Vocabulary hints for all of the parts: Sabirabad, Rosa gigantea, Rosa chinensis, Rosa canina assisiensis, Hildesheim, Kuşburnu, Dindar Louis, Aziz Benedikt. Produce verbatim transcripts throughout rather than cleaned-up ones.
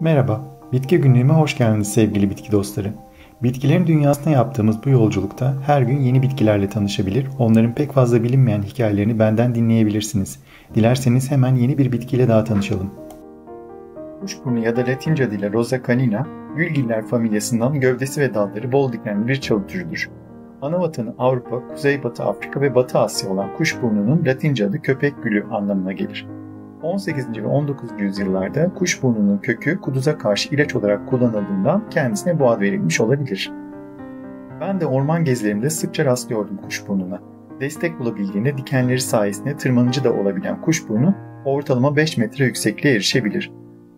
Merhaba, bitki günlüğüme hoş geldiniz sevgili bitki dostları. Bitkilerin dünyasına yaptığımız bu yolculukta her gün yeni bitkilerle tanışabilir, onların pek fazla bilinmeyen hikayelerini benden dinleyebilirsiniz. Dilerseniz hemen yeni bir bitkiyle daha tanışalım. Kuşburnu ya da Latince adıyla Rosa canina, gülgiller familyasından gövdesi ve dalları bol dikenli bir çalı türüdür. Ana vatanı Avrupa, Kuzeybatı Afrika ve Batı Asya olan kuşburnunun Latince adı köpek gülü anlamına gelir. on sekizinci ve on dokuzuncu yüzyıllarda kuşburnunun kökü kuduza karşı ilaç olarak kullanıldığından kendisine bu ad verilmiş olabilir. Ben de orman gezilerimde sıkça rastlıyordum kuşburnuna. Destek bulabildiğinde dikenleri sayesinde tırmanıcı da olabilen kuşburnu ortalama beş metre yüksekliğe erişebilir.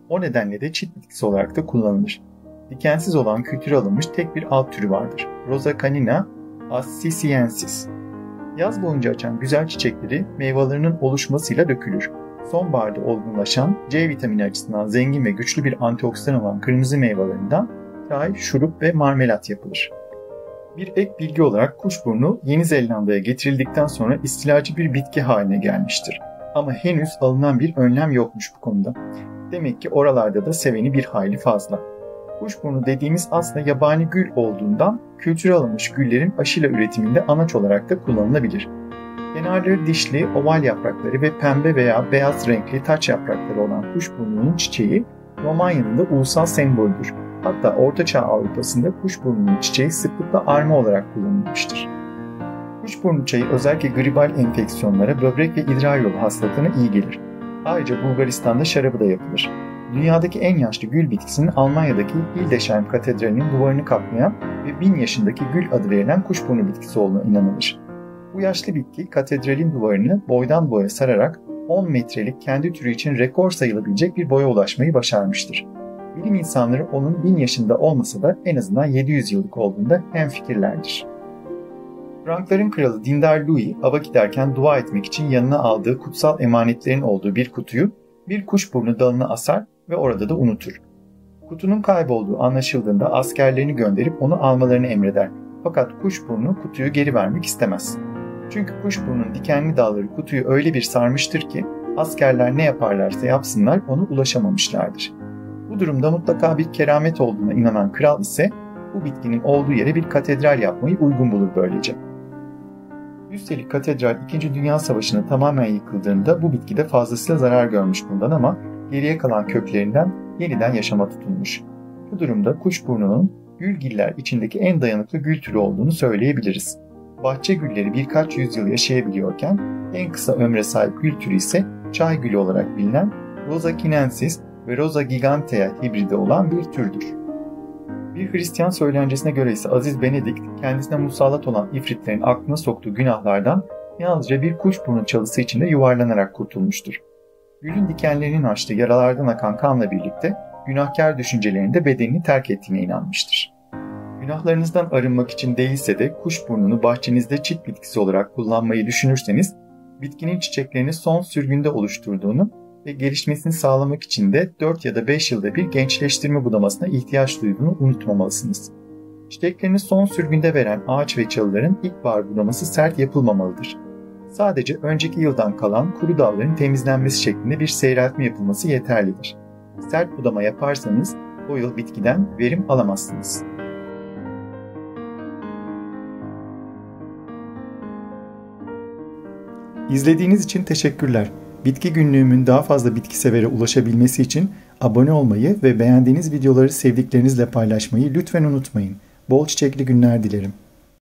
O nedenle de çit bitkisi olarak da kullanılır. Dikensiz olan kültüre alınmış tek bir alt türü vardır. Rosa canina assisiensis. Yaz boyunca açan güzel çiçekleri meyvelerinin oluşmasıyla dökülür. Sonbaharda olgunlaşan C vitamini açısından zengin ve güçlü bir antioksidan olan kırmızı meyvelerinden çay, şurup ve marmelat yapılır. Bir ek bilgi olarak kuşburnu Yeni Zelanda'ya getirildikten sonra istilacı bir bitki haline gelmiştir. Ama henüz alınan bir önlem yokmuş bu konuda. Demek ki oralarda da seveni bir hayli fazla. Kuşburnu dediğimiz aslında yabani gül olduğundan kültüre alınmış güllerin aşıyla üretiminde anaç olarak da kullanılabilir. Kenarları dişli, oval yaprakları ve pembe veya beyaz renkli taç yaprakları olan kuşburnunun çiçeği Romanya'nın da ulusal sembolüdür. Hatta Ortaçağ Avrupa'sında kuşburnunun çiçeği sıklıkla arma olarak kullanılmıştır. Kuşburnu çayı özellikle gribal enfeksiyonlara, böbrek ve idrar yolu hastalığına iyi gelir. Ayrıca Bulgaristan'da şarabı da yapılır. Dünyadaki en yaşlı gül bitkisinin Almanya'daki Hildesheim katedralinin duvarını kaplayan ve bin yaşındaki gül adı verilen kuşburnu bitkisi olduğuna inanılır. Bu yaşlı bitki katedralin duvarını boydan boya sararak on metrelik kendi türü için rekor sayılabilecek bir boya ulaşmayı başarmıştır. Bilim insanları onun bin yaşında olmasa da en azından yedi yüz yıllık olduğunda hemfikirlerdir. Frankların kralı Dindar Louis ava giderken dua etmek için yanına aldığı kutsal emanetlerin olduğu bir kutuyu bir kuşburnu dalına asar ve orada da unutur. Kutunun kaybolduğu anlaşıldığında askerlerini gönderip onu almalarını emreder. Fakat kuşburnu kutuyu geri vermek istemez. Çünkü kuşburnunun dikenli dalları kutuyu öyle bir sarmıştır ki askerler ne yaparlarsa yapsınlar ona ulaşamamışlardır. Bu durumda mutlaka bir keramet olduğuna inanan kral ise bu bitkinin olduğu yere bir katedral yapmayı uygun bulur böylece. Üstelik katedral İkinci Dünya Savaşı'nda tamamen yıkıldığında bu bitki de fazlasıyla zarar görmüş bundan ama geriye kalan köklerinden yeniden yaşama tutulmuş. Bu durumda kuşburnunun gülgiller içindeki en dayanıklı gül türü olduğunu söyleyebiliriz. Bahçe gülleri birkaç yüzyıl yaşayabiliyorken en kısa ömre sahip gül türü ise çay gülü olarak bilinen Rosa chinensis ve Rosa gigantea hibridi olan bir türdür. Bir Hristiyan söylencesine göre ise Aziz Benedikt kendisine musallat olan ifritlerin aklına soktuğu günahlardan yalnızca bir kuşburnu çalısı içinde yuvarlanarak kurtulmuştur. Gülün dikenlerinin açtığı yaralardan akan kanla birlikte günahkar düşüncelerinde bedenini terk ettiğine inanmıştır. Günahlarınızdan arınmak için değilse de kuşburnunu bahçenizde çit bitkisi olarak kullanmayı düşünürseniz bitkinin çiçeklerini son sürgünde oluşturduğunu ve gelişmesini sağlamak için de dört ya da beş yılda bir gençleştirme budamasına ihtiyaç duyduğunu unutmamalısınız. Çiçeklerini son sürgünde veren ağaç ve çalıların ilkbahar budaması sert yapılmamalıdır. Sadece önceki yıldan kalan kuru dalların temizlenmesi şeklinde bir seyreltme yapılması yeterlidir. Sert budama yaparsanız o yıl bitkiden verim alamazsınız. İzlediğiniz için teşekkürler. Bitki günlüğümün daha fazla bitki severe ulaşabilmesi için abone olmayı ve beğendiğiniz videoları sevdiklerinizle paylaşmayı lütfen unutmayın. Bol çiçekli günler dilerim.